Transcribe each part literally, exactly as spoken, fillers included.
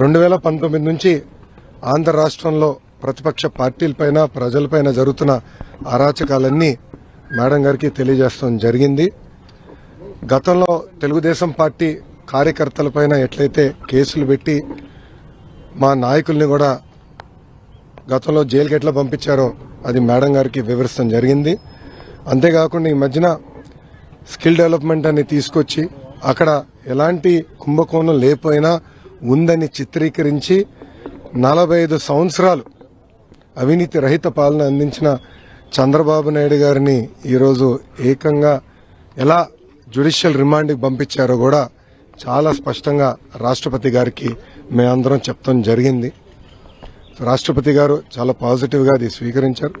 రెండు వేల పంతొమ్మిది నుంచి ఆంధ్ర రాష్ట్రంలో ప్రతిపక్ష పార్టీలపైన ప్రజలపైన జరుగుతున్న అరాచకాలన్నీ మేడం గారికి తెలియజేస్తాం జరిగింది. గతంలో తెలుగుదేశం పార్టీ కార్యకర్తలపైన ఎట్లయితే కేసులు పెట్టి మా నాయకుల్ని కూడా గతంలో జైలుకి ఎట్లా పంపించారో అది మేడం గారికి వివరిస్తాం జరిగింది. అంతేకాకుండా ఈ మధ్యన స్కిల్ డెవలప్మెంట్ అని తీసుకొచ్చి అక్కడ ఎలాంటి కుంభకోణం లేకపోయినా ఉందని చిత్రీకరించి నలభై ఐదు సంవత్సరాలు అవినీతి రహిత పాలన అందించిన చంద్రబాబు నాయుడు గారిని ఈరోజు ఏకంగా ఎలా జ్యుడిషియల్ రిమాండ్కి పంపించారో కూడా చాలా స్పష్టంగా రాష్ట్రపతి గారికి మేమందరం చెప్తాం జరిగింది. రాష్ట్రపతి గారు చాలా పాజిటివ్గా అది స్వీకరించారు.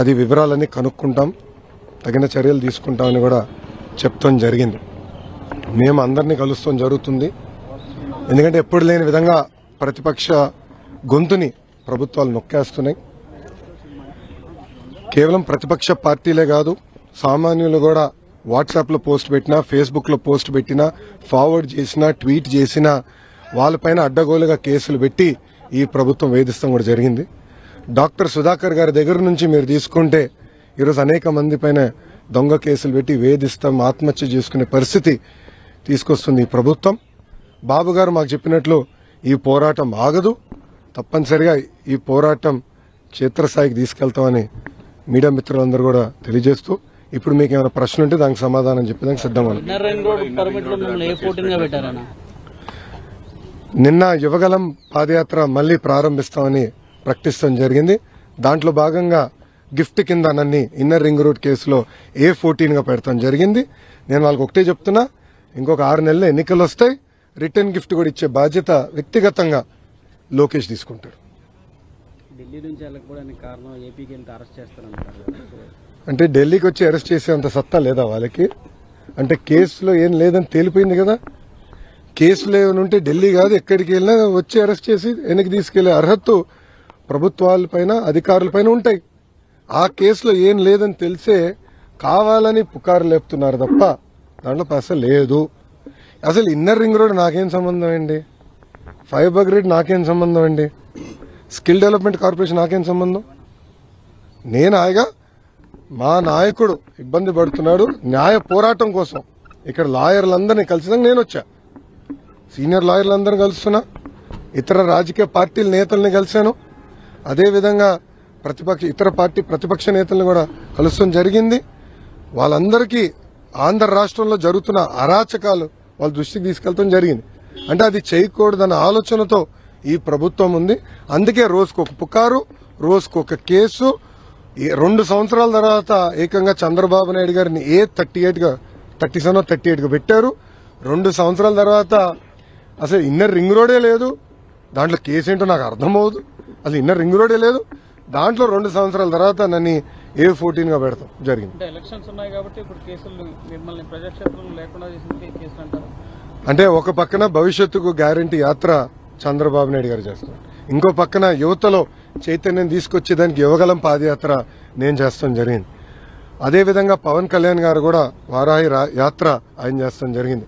అది వివరాలన్నీ కనుక్కుంటాం, తగిన చర్యలు తీసుకుంటామని కూడా చెప్తాం జరిగింది. మేము అందరినీ కలుస్తాం జరుగుతుంది. ఎందుకంటే ఎప్పుడు లేని విధంగా ప్రతిపక్ష గొంతుని ప్రభుత్వాలు నొక్కేస్తున్నాయి. కేవలం ప్రతిపక్ష పార్టీలే కాదు, సామాన్యులు కూడా వాట్సాప్లో పోస్ట్ పెట్టినా, ఫేస్బుక్లో పోస్ట్ పెట్టినా, ఫార్వర్డ్ చేసినా, ట్వీట్ చేసినా వాళ్ళపైన అడ్డగోలుగా కేసులు పెట్టి ఈ ప్రభుత్వం వేధిస్తాం కూడా జరిగింది. డాక్టర్ సుధాకర్ గారి దగ్గర నుంచి మీరు తీసుకుంటే ఈరోజు అనేక మంది పైన దొంగ కేసులు పెట్టి వేధిస్తాం, ఆత్మహత్య చేసుకునే పరిస్థితి తీసుకొస్తుంది ఈ ప్రభుత్వం. బాబు గారు మాకు చెప్పినట్లు ఈ పోరాటం ఆగదు, తప్పనిసరిగా ఈ పోరాటం క్షేత్రస్థాయికి తీసుకెళ్తామని మీడియా మిత్రులందరూ కూడా తెలియజేస్తూ ఇప్పుడు మీకు ఏమైనా ప్రశ్న ఉంటే దానికి సమాధానం చెప్పేదానికి సిద్ధంగా ఉన్నాం. నిన్న యువగలం పాదయాత్ర మళ్లీ ప్రారంభిస్తామని ప్రకటించడం జరిగింది. దాంట్లో భాగంగా గిఫ్ట్ కింద నన్ను ఇన్నర్ రింగ్ రోడ్ కేసులో ఏ ఫోర్టీన్గా పెడతాం జరిగింది. నేను వాళ్ళకి ఒకటే చెప్తున్నా, ఇంకొక ఆరు నెలలు ఎన్నికలు వస్తాయి, రిటర్న్ గిఫ్ట్ కూడా ఇచ్చే బాధ్యత వ్యక్తిగతంగా లోకేష్ తీసుకుంటాడు. అంటే ఢిల్లీకి వచ్చి అరెస్ట్ చేసేంత సత్తా లేదా వాళ్ళకి? అంటే కేసులో ఏం లేదని తేలిపోయింది కదా. కేసులు ఏమనుంటే ఢిల్లీ కాదు, ఎక్కడికి వెళ్ళినా వచ్చి అరెస్ట్ చేసి వెనక్కి తీసుకెళ్లే అర్హత ప్రభుత్వాలపైన అధికారులపైన ఉంటాయి. ఆ కేసులో ఏం లేదని తెలిసే కావాలని పుకారు లేపుతున్నారు తప్ప దాంట్లో పస లేదు. అసలు ఇన్నర్ రింగ్ రోడ్ నాకేం సంబంధం అండి? ఫైబర్ గ్రిడ్ నాకేం సంబంధం అండి? స్కిల్ డెవలప్మెంట్ కార్పొరేషన్ నాకేం సంబంధం? నేను హాయిగా మా నాయకుడు ఇబ్బంది పడుతున్నాడు న్యాయ పోరాటం కోసం ఇక్కడ లాయర్లందరినీ కలిసినాక నేను వచ్చా, సీనియర్ లాయర్లందరినీ కలుస్తున్నా, ఇతర రాజకీయ పార్టీల నేతల్ని కలిశాను, అదేవిధంగా ప్రతిపక్ష ఇతర పార్టీ ప్రతిపక్ష నేతలను కూడా కలుస్తాం జరిగింది. వాళ్ళందరికీ ఆంధ్ర రాష్ట్రంలో జరుగుతున్న అరాచకాలు వాళ్ళ దృష్టికి తీసుకెళ్తాం జరిగింది. అంటే అది చేయకూడదన్న ఆలోచనతో ఈ ప్రభుత్వం ఉంది. అందుకే రోజుకొక పుకారు, రోజుకొక కేసు. రెండు సంవత్సరాల తర్వాత ఏకంగా చంద్రబాబు నాయుడు గారిని ఏ థర్టీ ఎయిట్గా థర్టీ సెవెన్ థర్టీ ఎయిట్గా పెట్టారు. రెండు సంవత్సరాల తర్వాత అసలు ఇన్నర్ రింగ్ రోడే లేదు, దాంట్లో కేసు ఏంటో నాకు అర్థమవుదు. అసలు ఇన్నర్ రింగ్ రోడే లేదు, దాంట్లో రెండు సంవత్సరాల తర్వాత నన్ను ఏ ఫోర్టీన్ గా పెడతాం జరిగింది. అంటే ఒక పక్కన భవిష్యత్తుకు గ్యారంటీ యాత్ర చంద్రబాబు నాయుడు గారు చేస్తాం, ఇంకో పక్కన యువతలో చైతన్యం తీసుకొచ్చేదానికి యువగలం పాదయాత్ర నేను చేస్తాం జరిగింది. అదేవిధంగా పవన్ కళ్యాణ్ గారు కూడా వారాహి యాత్ర ఆయన చేస్తాం జరిగింది.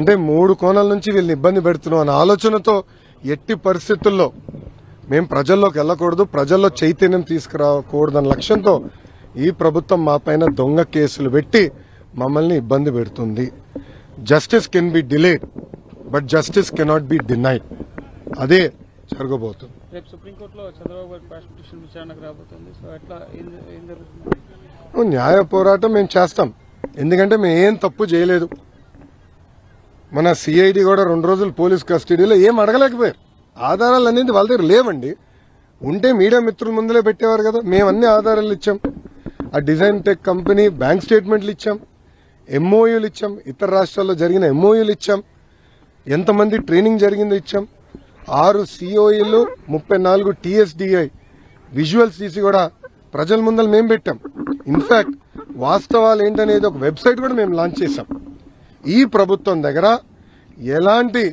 అంటే మూడు కోణాల నుంచి వీళ్ళని ఇబ్బంది పెడుతున్నాం అనే ఆలోచనతో ఎట్టి పరిస్థితుల్లో మేము ప్రజల్లోకి వెళ్ళకూడదు, ప్రజల్లో చైతన్యం తీసుకురాకూడదన్న లక్ష్యంతో ఈ ప్రభుత్వం మా పైన దొంగ కేసులు పెట్టి మమ్మల్ని ఇబ్బంది పెడుతుంది. Justice can be delayed but justice cannot be denied, అదే జరగబోతుంది. న్యాయ పోరాటం మేము చేస్తాం, ఎందుకంటే మేము ఏం తప్పు చేయలేదు. మన సిఐడి కూడా రెండు రోజులు పోలీస్ కస్టడీలో ఏం అడగలేకపోయారు. ఆధారాలు అనేది వాళ్ళ దగ్గర లేవండి, ఉంటే మీడియా మిత్రుల ముందులే పెట్టేవారు కదా. మేము అన్ని ఆధారాలు ఇచ్చాం, ఆ డిజైన్ టెక్ కంపెనీ బ్యాంక్ స్టేట్మెంట్లు ఇచ్చాం, ఎంఓయూలు ఇచ్చాం, ఇతర రాష్ట్రాల్లో జరిగిన ఎంఓయూలు ఇచ్చాం, ఎంతమంది ట్రైనింగ్ జరిగిందో ఇచ్చాం, ఆరు సిఓఈలు, ముప్పై నాలుగు టీఎస్డిఐ విజువల్స్ తీసి కూడా ప్రజల ముందర మేము పెట్టాం. ఇన్ఫాక్ట్ వాస్తవాలు ఏంటనేది ఒక వెబ్సైట్ కూడా మేము లాంచ్ చేశాం. ఈ ప్రభుత్వం దగ్గర ఎలాంటి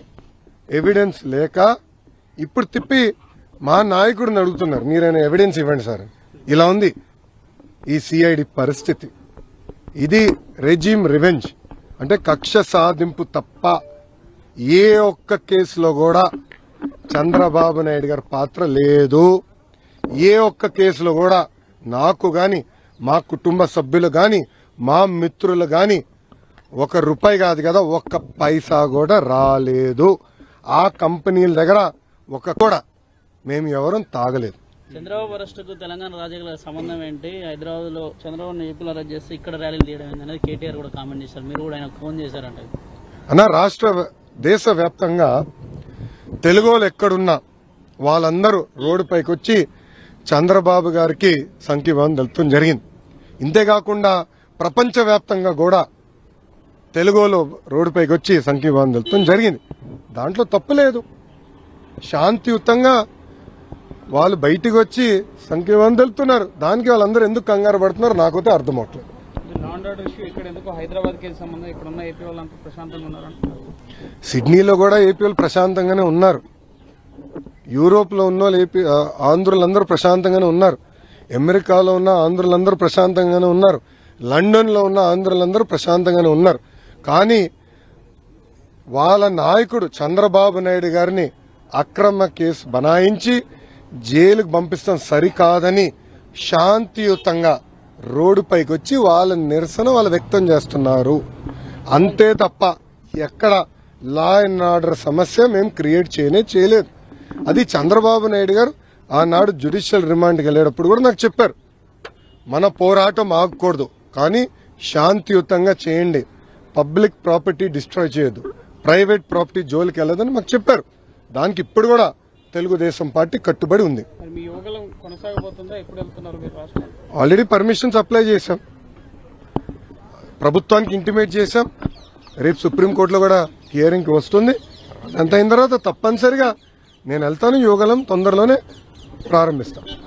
ఎవిడెన్స్ లేక ఇప్పుడు తిప్పి మా నాయకుడిని అడుగుతున్నారు, మీరైనా ఎవిడెన్స్ ఇవ్వండి సార్. ఇలా ఉంది ఈ సిఐడి పరిస్థితి. ఇది రెజీమ్ రివెంజ్, అంటే కక్ష సాధింపు తప్ప ఏ ఒక్క కేసులో కూడా చంద్రబాబు నాయుడు గారి పాత్ర లేదు. ఏ ఒక్క కేసులో కూడా నాకు గాని మా కుటుంబ సభ్యులు గాని మా మిత్రులు గాని ఒక రూపాయి కాదు కదా, ఒక్క పైసా కూడా రాలేదు. ఆ కంపెనీల దగ్గర ఒక కూడా మేము ఎవరూ తాగలేదు. చంద్రబాబు అరెస్టుకు తెలంగాణ రాజకీయాల సంబంధం ఏంటి? హైదరాబాద్ లో చంద్రబాబు ఏపీలో అరెస్ట్ చేస్తే ఇక్కడ ర్యాలీలు తీయడం అనేది కేటీఆర్ కూడా కామెంట్ చేశారు. మీరు కూడా ఆయన ఫోన్ చేశారంట. అన్న, రాష్ట్ర దేశవ్యాప్తంగా తెలుగోళ్ళు ఎక్కడున్నా వాళ్ళందరూ రోడ్డుపైకి వచ్చి చంద్రబాబు గారికి సంఘీభావం తెలుపడం జరిగింది. ఇంతేకాకుండా ప్రపంచవ్యాప్తంగా కూడా తెలుగోళ్ళు రోడ్డుపైకి వచ్చి సంఘీభావం తెలుపడం జరిగింది. దాంట్లో తప్పులేదు. శాంతియుతంగా వాళ్ళు బయటకు వచ్చి సంకేమం తెలుపుతున్నారు. దానికి వాళ్ళందరూ ఎందుకు కంగారు పడుతున్నారు నాకైతే అర్థమవుతుంది. సిడ్నీలో కూడా ఏపీ వాళ్ళు ప్రశాంతంగానే ఉన్నారు. యూరోప్ లో ఉన్న ఏపీ ఆంధ్రులందరూ ప్రశాంతంగానే ఉన్నారు. అమెరికాలో ఉన్న ఆంధ్రులందరూ ప్రశాంతంగానే ఉన్నారు. లండన్ లో ఉన్న ఆంధ్రులందరూ ప్రశాంతంగానే ఉన్నారు. కానీ వాళ్ళ నాయకుడు చంద్రబాబు నాయుడు గారిని అక్రమ కేసు బనాయించి జైలుకు పంపిస్తాం సరికాదని శాంతియుతంగా రోడ్డు పైకి వచ్చి వాళ్ళ నిరసన వాళ్ళు వ్యక్తం చేస్తున్నారు. అంతే తప్ప ఎక్కడ లా అండ్ ఆర్డర్ సమస్య మేము క్రియేట్ చేయనే చేయలేదు. అది చంద్రబాబు నాయుడు గారు ఆనాడు జ్యుడిషియల్ రిమాండ్కి వెళ్ళేటప్పుడు కూడా నాకు చెప్పారు, మన పోరాటం ఆగకూడదు కానీ శాంతియుతంగా చేయండి, పబ్లిక్ ప్రాపర్టీ డిస్ట్రాయ్ చేయదు, ప్రైవేట్ ప్రాపర్టీ జోలికి వెళ్ళదని మాకు చెప్పారు. దానికి ఇప్పుడు కూడా తెలుగుదేశం పార్టీ కట్టుబడి ఉంది. ఆల్రెడీ పర్మిషన్స్ అప్లై చేశాం, ప్రభుత్వానికి ఇంటిమేట్ చేశాం. రేపు సుప్రీంకోర్టులో కూడా హియరింగ్ వస్తుంది. అంత అయిన తర్వాత తప్పనిసరిగా నేను వెళ్తాను. యోగలం తొందరలోనే ప్రారంభిస్తాను.